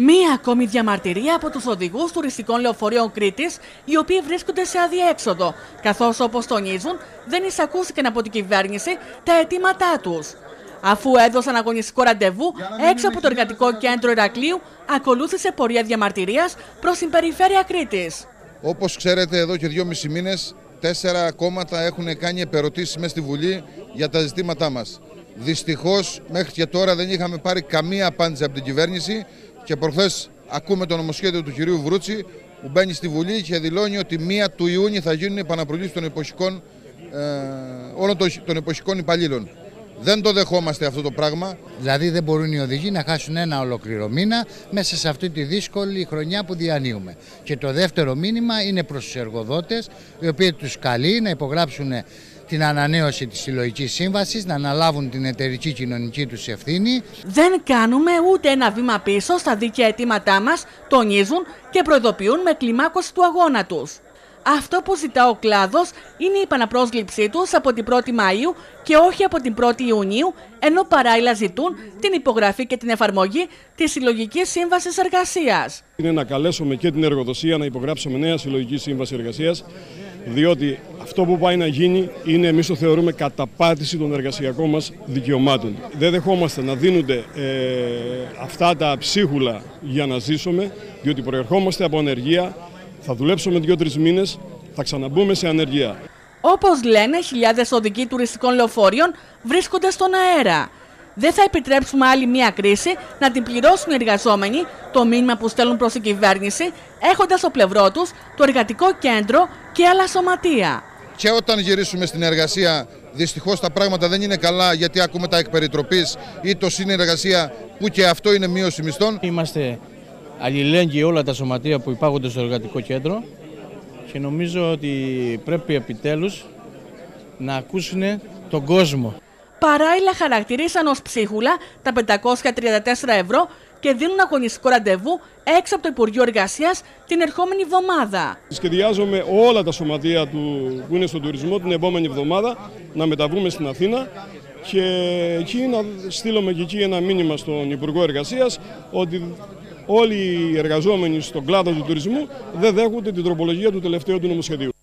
Μία ακόμη διαμαρτυρία από τους οδηγούς τουριστικών λεωφορείων Κρήτης, οι οποίοι βρίσκονται σε αδιέξοδο, καθώς όπως τονίζουν δεν εισακούστηκαν από την κυβέρνηση τα αιτήματά τους. Αφού έδωσαν αγωνιστικό ραντεβού, έξω από το εργατικό κέντρο Ηρακλείου, ακολούθησε πορεία διαμαρτυρίας προς την περιφέρεια Κρήτης. Όπως ξέρετε, εδώ και 2,5 μήνες, 4 κόμματα έχουν κάνει επερωτήσεις μέσα στη Βουλή για τα ζητήματά μας. Δυστυχώς, μέχρι και τώρα δεν είχαμε πάρει καμία απάντηση από την κυβέρνηση και προχθές ακούμε το νομοσχέδιο του κυρίου Βρούτση που μπαίνει στη Βουλή και δηλώνει ότι 1 του Ιούνιου θα γίνουν οι επαναπροβλήσεις των εποχικών, όλων των εποχικών υπαλλήλων. Δεν το δεχόμαστε αυτό το πράγμα. Δηλαδή δεν μπορούν οι οδηγοί να χάσουν ένα ολόκληρο μήνα μέσα σε αυτή τη δύσκολη χρονιά που διανύουμε. Και το δεύτερο μήνυμα είναι προς τους εργοδότες, οι οποίοι τους καλεί να υπογράψουν την ανανέωση της συλλογικής σύμβασης, να αναλάβουν την εταιρική κοινωνική τους ευθύνη. Δεν κάνουμε ούτε ένα βήμα πίσω στα δίκαια αιτήματά μας, τονίζουν και προειδοποιούν με κλιμάκωση του αγώνα τους. Αυτό που ζητά ο κλάδος είναι η επαναπρόσληψή τους από την 1η Μαΐου και όχι από την 1η Ιουνίου, ενώ παράλληλα ζητούν την υπογραφή και την εφαρμογή της Συλλογικής Σύμβασης Εργασίας. Είναι να καλέσουμε και την εργοδοσία να υπογράψουμε νέα Συλλογική Σύμβαση Εργασίας, διότι αυτό που πάει να γίνει είναι, εμείς το θεωρούμε, καταπάτηση των εργασιακών μας δικαιωμάτων. Δεν δεχόμαστε να δίνονται αυτά τα ψίχουλα για να ζήσουμε, διότι προερχόμαστε από ανεργία. Θα δουλέψουμε 2-3 μήνες, θα ξαναμπούμε σε ανεργία. Όπως λένε, χιλιάδες οδικοί τουριστικών λεωφορείων βρίσκονται στον αέρα. Δεν θα επιτρέψουμε άλλη μια κρίση να την πληρώσουν οι εργαζόμενοι, το μήνυμα που στέλνουν προς την κυβέρνηση, έχοντας στο πλευρό τους το εργατικό κέντρο και άλλα σωματεία. Και όταν γυρίσουμε στην εργασία, δυστυχώς τα πράγματα δεν είναι καλά, γιατί ακούμε τα εκ περιτροπής ή το συνεργασία που και αυτό είναι μείωση μισθών. Είμαστε αλληλέγγυοι όλα τα σωματεία που υπάγονται στο εργατικό κέντρο και νομίζω ότι πρέπει επιτέλους να ακούσουν τον κόσμο. Παράλληλα χαρακτηρίσαν ως ψίχουλα τα 534 ευρώ και δίνουν αγωνιστικό ραντεβού έξω από το Υπουργείο Εργασίας την ερχόμενη εβδομάδα. Σχεδιάζομαι όλα τα σωματεία που είναι στον τουρισμό την επόμενη εβδομάδα να μεταβούμε στην Αθήνα και εκεί να στείλουμε και εκεί ένα μήνυμα στον Υπουργό Εργασίας ότι όλοι οι εργαζόμενοι στον κλάδο του τουρισμού δεν δέχονται την τροπολογία του τελευταίου του νομοσχεδίου.